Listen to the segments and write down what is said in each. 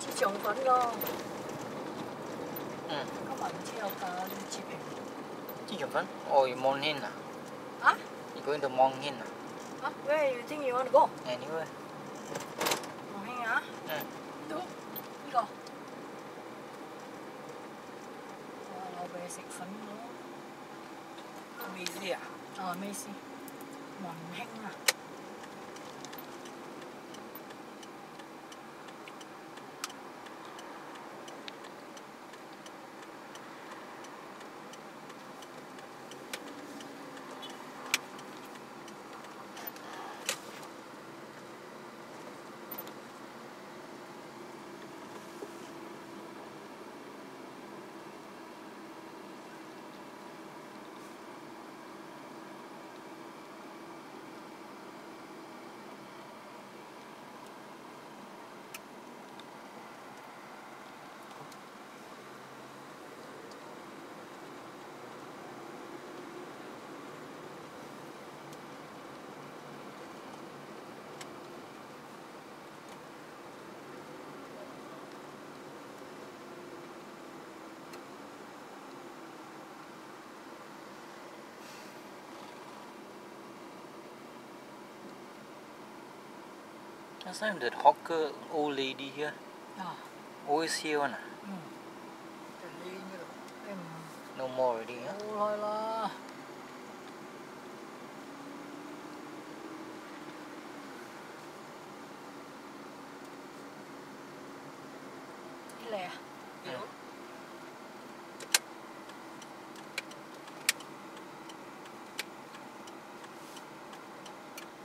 食切腸粉咯。今日唔知有間切片。切腸粉？Oh, Mon Hing ah? Huh? You going to Mon Hing ah? Huh? Where you think you want to go? Anywhere. Mon Hing ah? Look, this one. Wow, we're eating粉咯。咩事啊？哦，咩事？Mon Hing ah. Last time that hawker old lady here, always here one. No more already. Oh,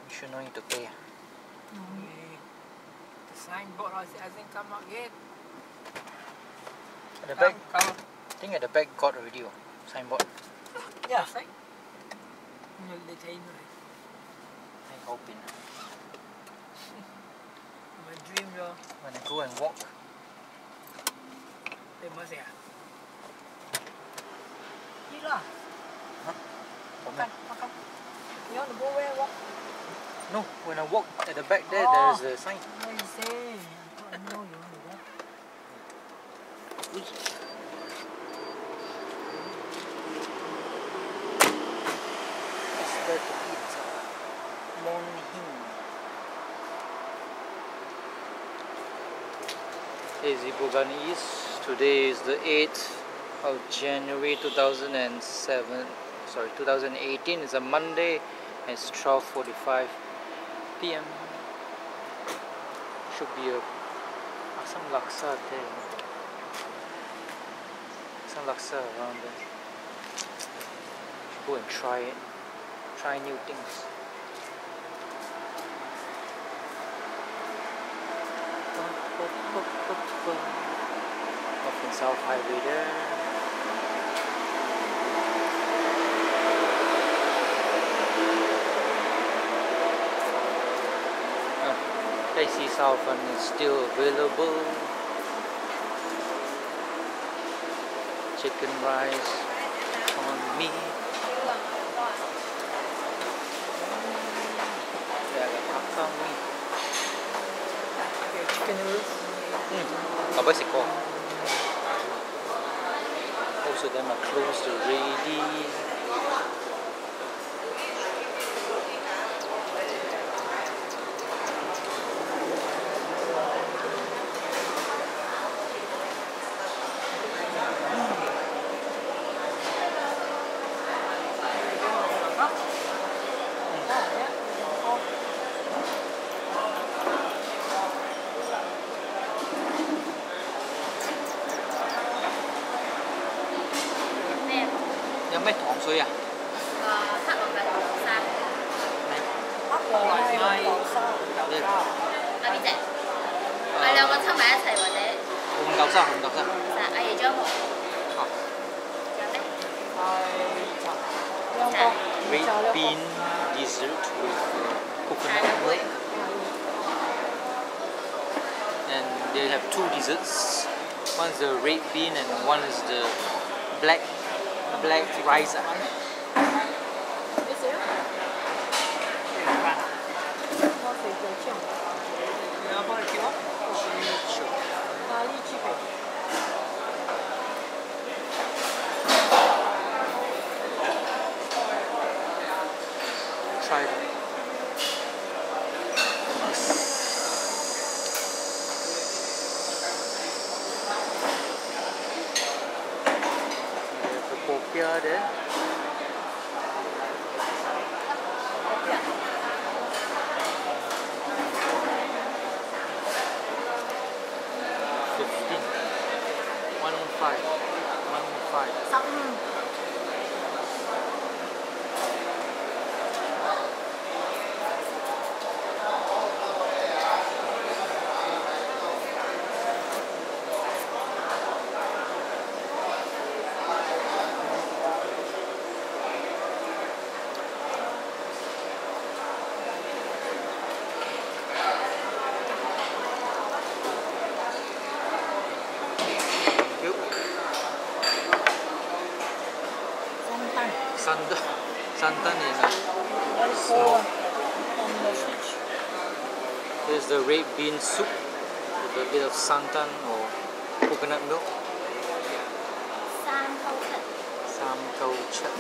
you should know you to pay. Signboard hasn't come out yet. At the back, I think at the back got already. Signboard. Yeah. Sign. No, they tell you. I hope in. My dream, yo. When I go and walk. They must say. Eat lah. Huh? Makan, makan. You want to go where walk? No, when I walk at the back there, oh, there's a sign. I see. I know you want to walk. Which? It's there to eat. Mon Hing. This is Ipoh Garden East. Today is the 8th of January 2007. Sorry, 2018. It's a Monday. It's 12:45 p.m. Should be a asam laksa there. Asam laksa around there. Should go and try it. Try new things. Up in South Highway there. Tasik Southern is still available. Chicken rice on me. Ada kacang ni. Chicken noodles. Apa sih kau? Also them are closed already. The red bean and one is the black rice. Try it. Popiah there. $15, $115, $115. Santan is snow. Here's the red bean soup with a bit of santan or coconut milk. Sam Kau Chat.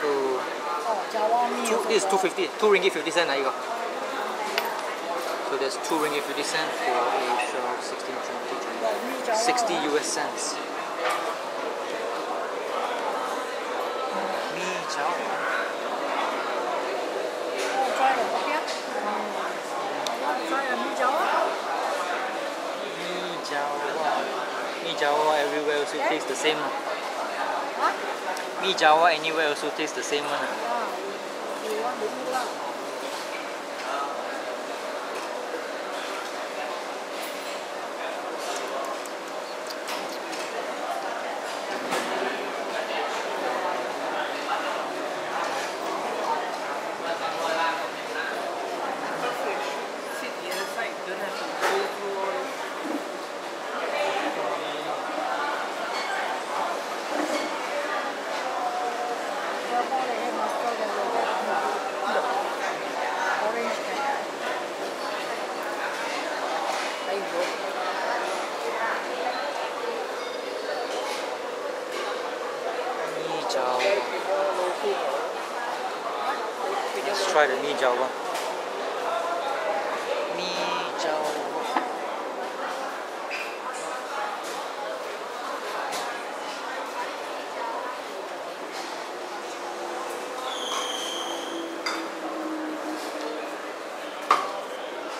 So this is 2.50, 2 ringgit 50 cent. So there's 2 ringgit 50 cent for a 60 US cents. Mee Jawa everywhere also tastes the same. Mee Jawa anywhere also tastes the same one. Let's try the Mee Jawa. Mee Jawa.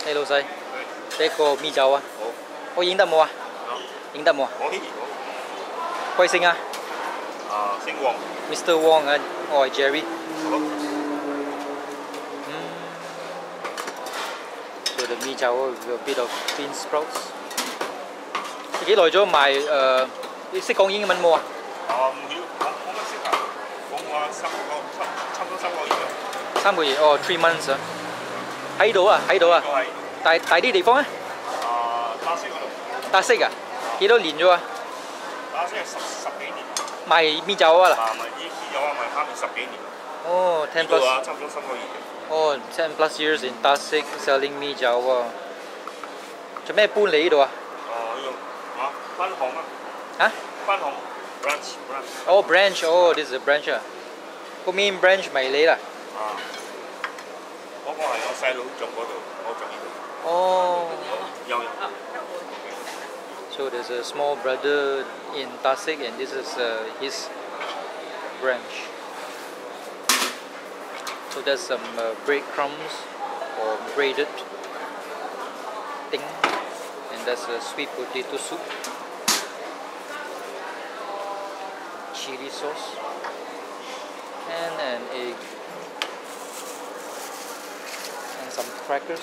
Hello, sir. Take a Mee Jawa. Oh, you did more? You did more? What's your name? Sing Wong. Mr. Wong or Jerry. So the Mee Jawa with a bit of bean sprouts. Cái loại cho mày sẽ còn gì mình mua? Không biết, 3 months à? Thấy đồ à? Tại đi địa phương á? Tasik à? Cái đó liền chưa? Tasik là 10 幾年. 賣米酒啊啦！賣米酒啊，賣蝦米10幾年。哦 ，10 plus。差唔多3個月。哦 ，10 plus years in Tasik selling 米酒啊！做咩搬嚟呢度啊？哦，呢度啊，分行啊。嚇？分行 ，branch。哦 ，branch， 哦 ，this is a branch 啊。個 main branch 咪你啦。啊。嗰個係我細佬做嗰度，我做呢度。哦。有。So there's a small brother in Tasik, and this is his branch. So there's some breadcrumbs or braided thing, and that's a sweet potato soup, chili sauce, and an egg, and some crackers.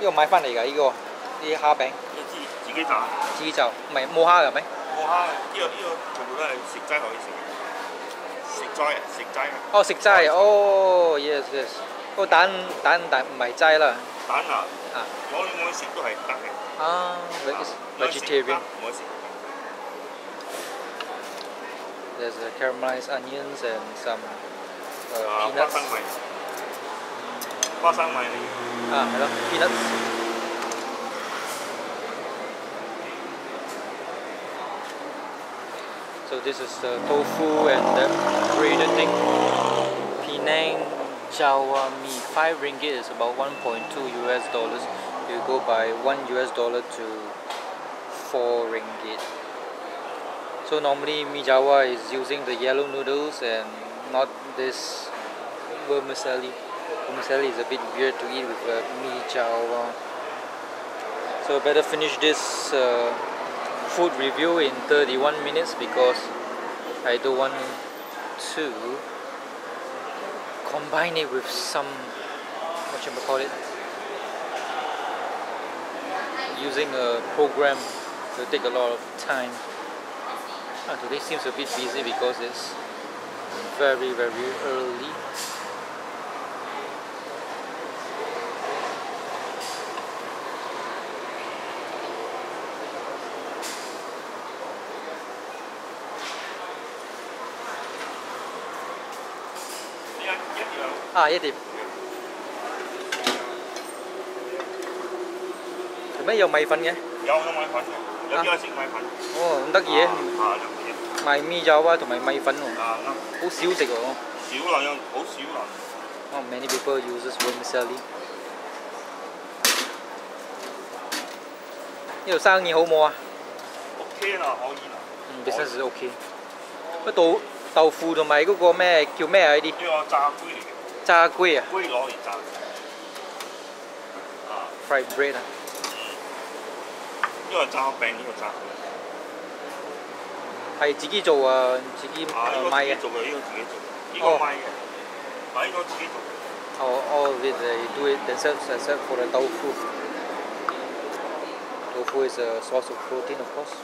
呢個買翻嚟㗎，呢個蝦餅。自己炸。自己炸，唔係冇蝦㗎，係咪？冇蝦，呢個全部都係食齋可以食。食齋。哦，食齋，哦 ，yes。個蛋但唔係齋啦。蛋啊。啊。我食都係得嘅。啊 ，vegetarian。我食。There's caramelized onions and some peanuts. Pasang mai ni. Ah, hello. Peanuts. So this is the tofu and the breaded thing. Penang Jawa Mee. 5 ringgit is about $1.2. You go by $1 to 4 ringgit. So normally Mee Jawa is using the yellow noodles and not this vermicelli. Vermicelli is a bit weird to eat with Mee Jawa. So better finish this food review in 31 minutes because I don't want to combine it with some, what should we call it, using a program to take a lot of time. Today seems a bit busy because it's very, very early. Dip. Mấy giờ mày phân nghe? Dâu nó mày phân. Dâu xịt mày phân. Ồ, cũng đắc gì á. Mày mi dâu và tụi mày mày phân rồi. Hổ xíu xịt rồi không? Xíu là nhưng hổ xíu là. Oh, many people uses vermicelli. Nhiều sang nhiều hổ mua. OK là có gì là. Business is OK. Cái đậu phụ tụi mày cái mẹ kêu mẹ ấy đi. Char kway ah? Kway lor is char. Fried bread ah? This is char bánh, this is char. Is自己做啊，自己賣嘅。呢個自己做。All of it they do it themselves except for the tofu. Tofu is a source of protein, of course.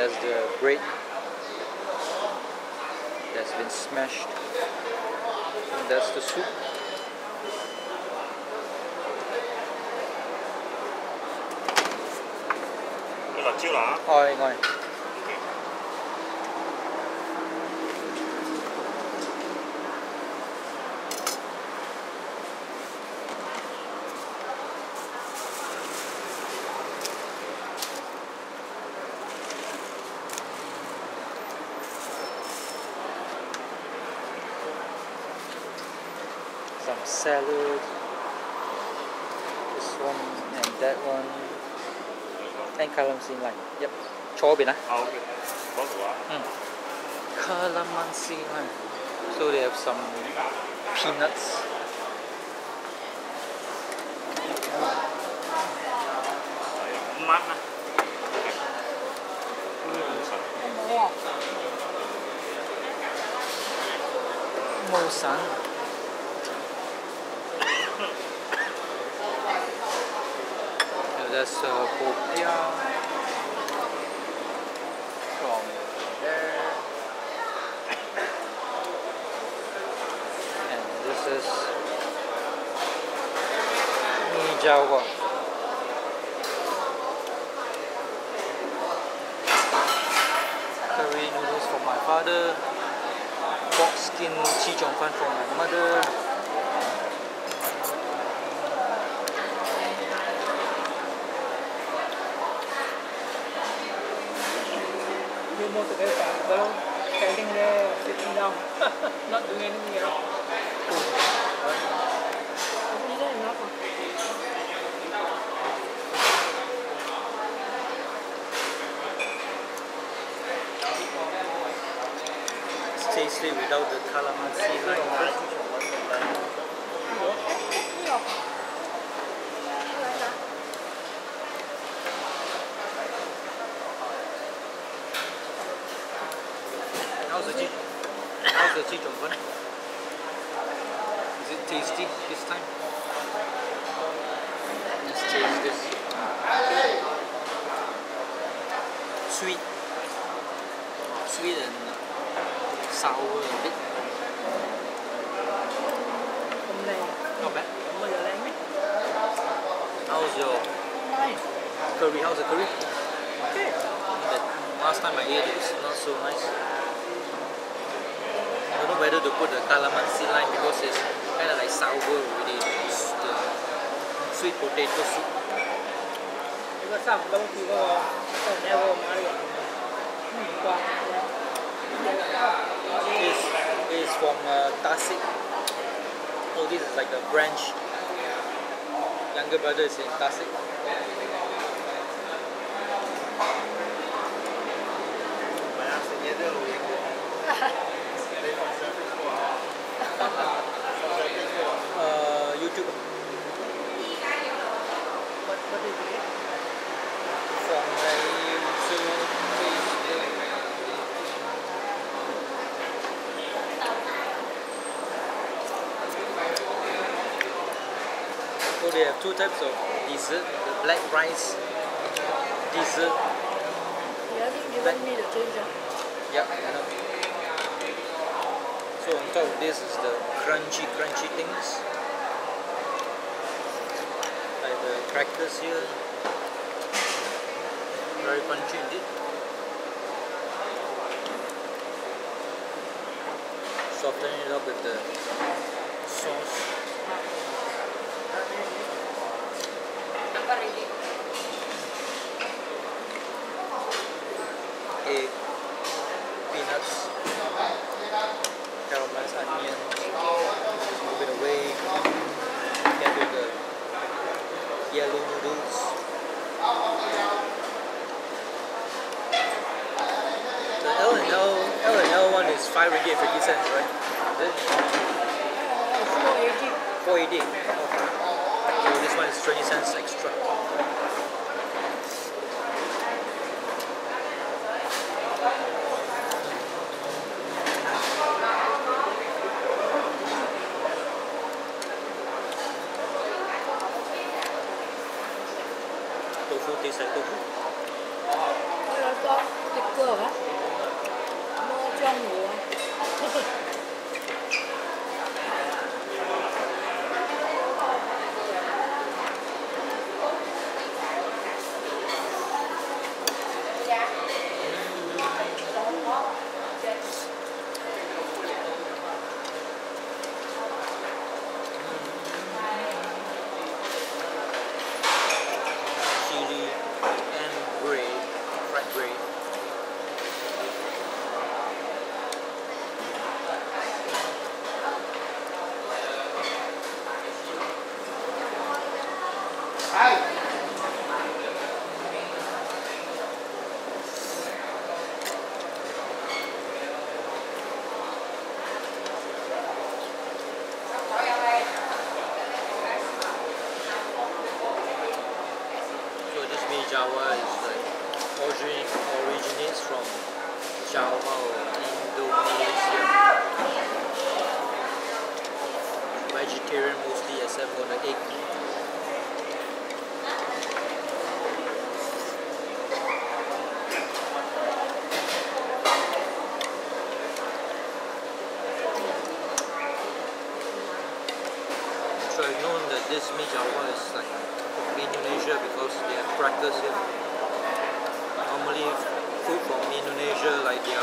There's the bread that's been smashed. And that's the soup. Oh, hang on. Salad, this one and that one, and calamansi line. Yep, chop it. Calamansi line. So they have some peanuts. Mosan. That's popia from there, and this is Mee Jawa. Curry noodles from my father, pork skin chee cheong fan from my mother. Not doing anything at all. It's tasty without the calamansi line. How's the chee cheong fan? Is it tasty this time? Let's taste this. Sweet. Sweet and sour a bit. Not bad. How's your curry? How's the curry? Okay. last time I ate it's not so nice. I don't know whether to put the calamansi lime because it's kind of like sour already. It's the sweet potato soup. This is from Tasik. Oh, this is like a branch. Younger brother is in Tasik. YouTuber. What is it? From so they have two types of dessert, the black rice dessert. Yeah, I think you want me to change that. Yeah, I know. So on top of this is the crunchy things. Crackers here, very punchy indeed. Soften it up with the sauce. Egg, peanuts, caramelized onion. Just move it away. Get with the yellow noodles. The L&L one is 5 ringgit 50 cents, right? Is it? 480. 480. Okay. So this one is 20 cents extra. Tastes like tofu. Jawa is like originates from Jawa or Indonesia. Vegetarian mostly except for the egg. So I've known that this mee Jawa is like Indonesia because they have crackers here. Normally food from Indonesia, like their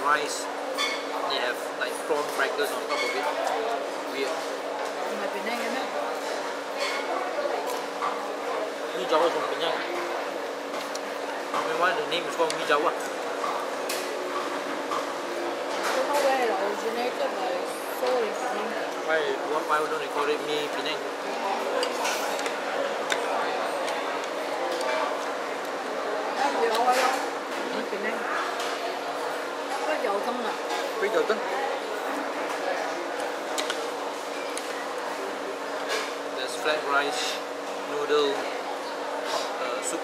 rice, they have like prawn crackers on top of it. Weird. Mee Jawa from Penang. I mean, why the name is called Mee Jawa? I don't know where it originated, but it's so interesting. Why don't they call it Mee Penang? Bấy giờ tưng. There's flat rice, noodle, soup.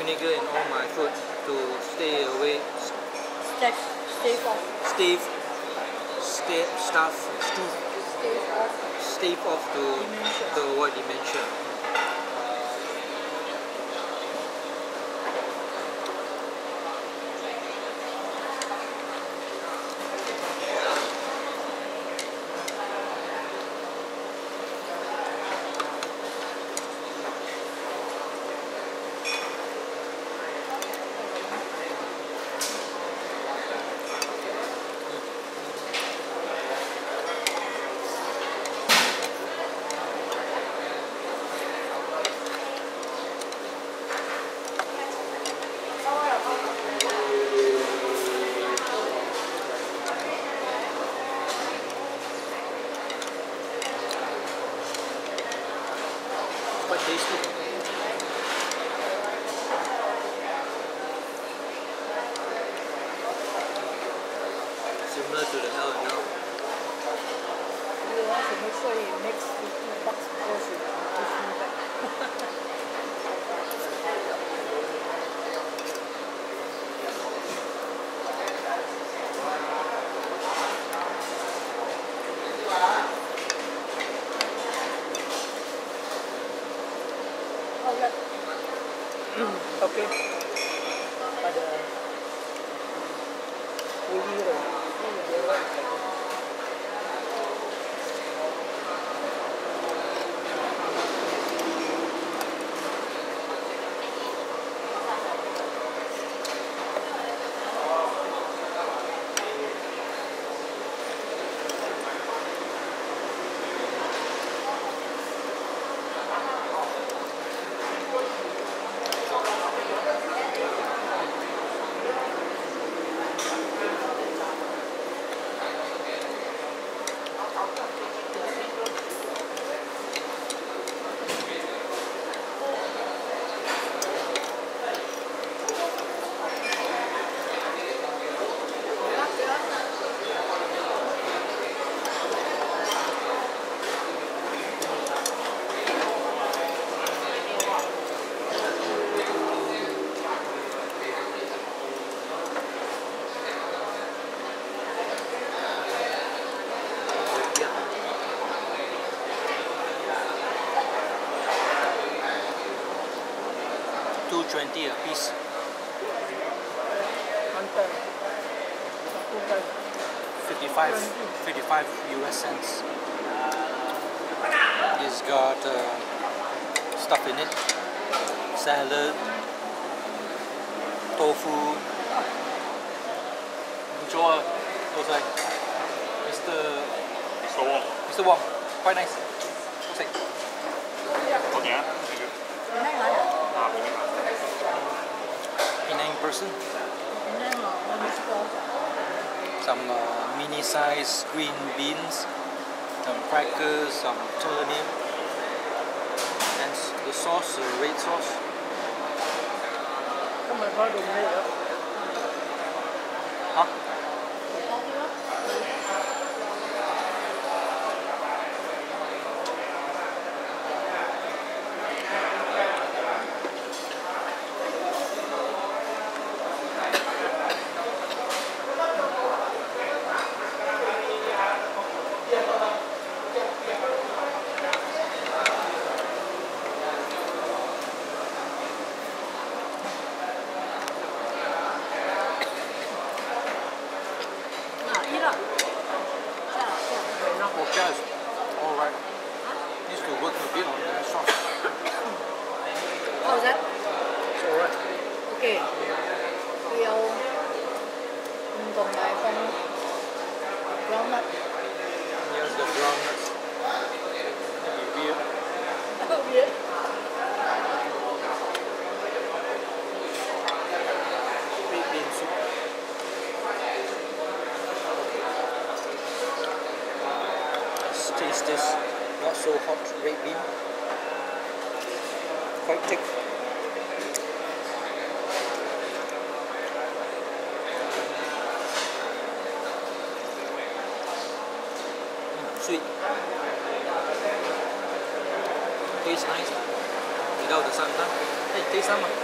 vinegar in all my food to stay away. Stave off to avoid dementia. Similar to the hell now. You want to make sure you mix the box closer to the okay. Pada buli tu. $20 a piece. $55 US cents. It's got stuff in it. Salad, tofu. Enjoy. Looks like Mr. Wong. Mr. Wong. Quite nice. Looks like. Okay. Penang person. Some mini-sized green beans, some crackers, some turmeric, and the sauce, the red sauce. Huh? Taste this not so hot red bean, quite thick. Sweet. Tastes nice without the sampan. Hey, taste sampan.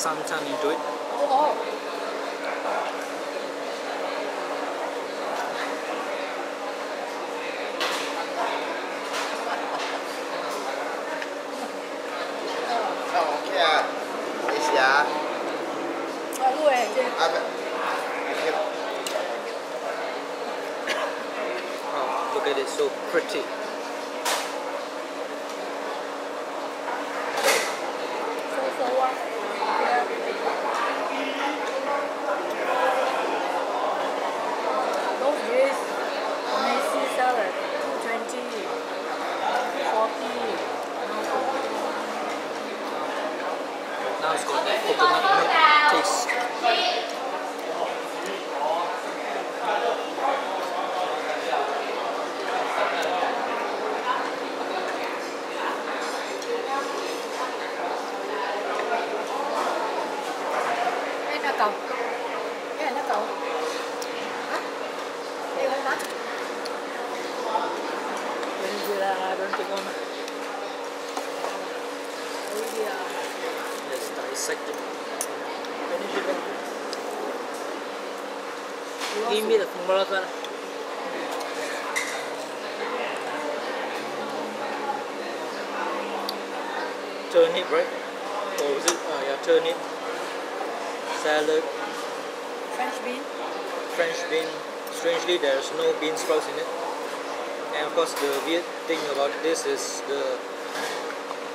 sometimes you do it. Oh. Oh, look at it, so pretty. Give me the kumbalas one. Turnip, right? Or is it? Oh yeah, turnip. Salad. French bean. French bean. Strangely, there's no bean sprouts in it. And of course, the weird thing about this is the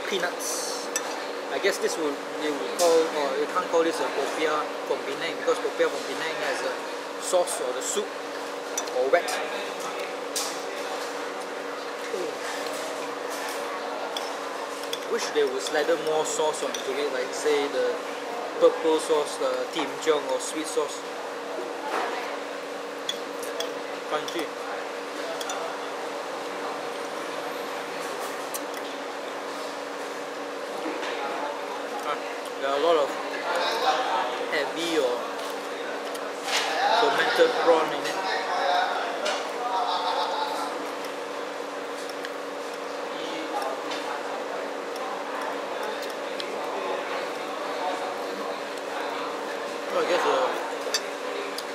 peanuts. I guess this will, you will call, or you can't call this a popiah from Penang, because popiah from Penang has a sauce or the soup or wet. Ooh. Wish they would slather more sauce onto it, like say the purple sauce, the tim jung or sweet sauce. Crunchy. There are a lot of heavy or fermented prawn in it. Well, I guess the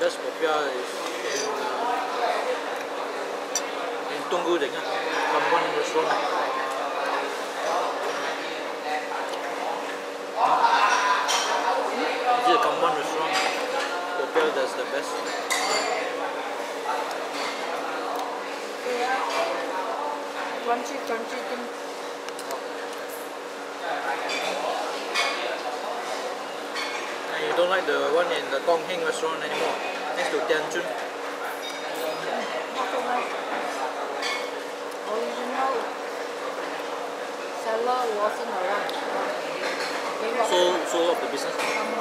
best popiah is in Tunggu Dengan, from one restaurant. Is it a Kamban restaurant? That's the best. Crunchy, crunchy thing. And you don't like the one in the Kong Heng restaurant anymore, next to Tian Chun. Not so nice. Original seller wasn't around. So, of the business.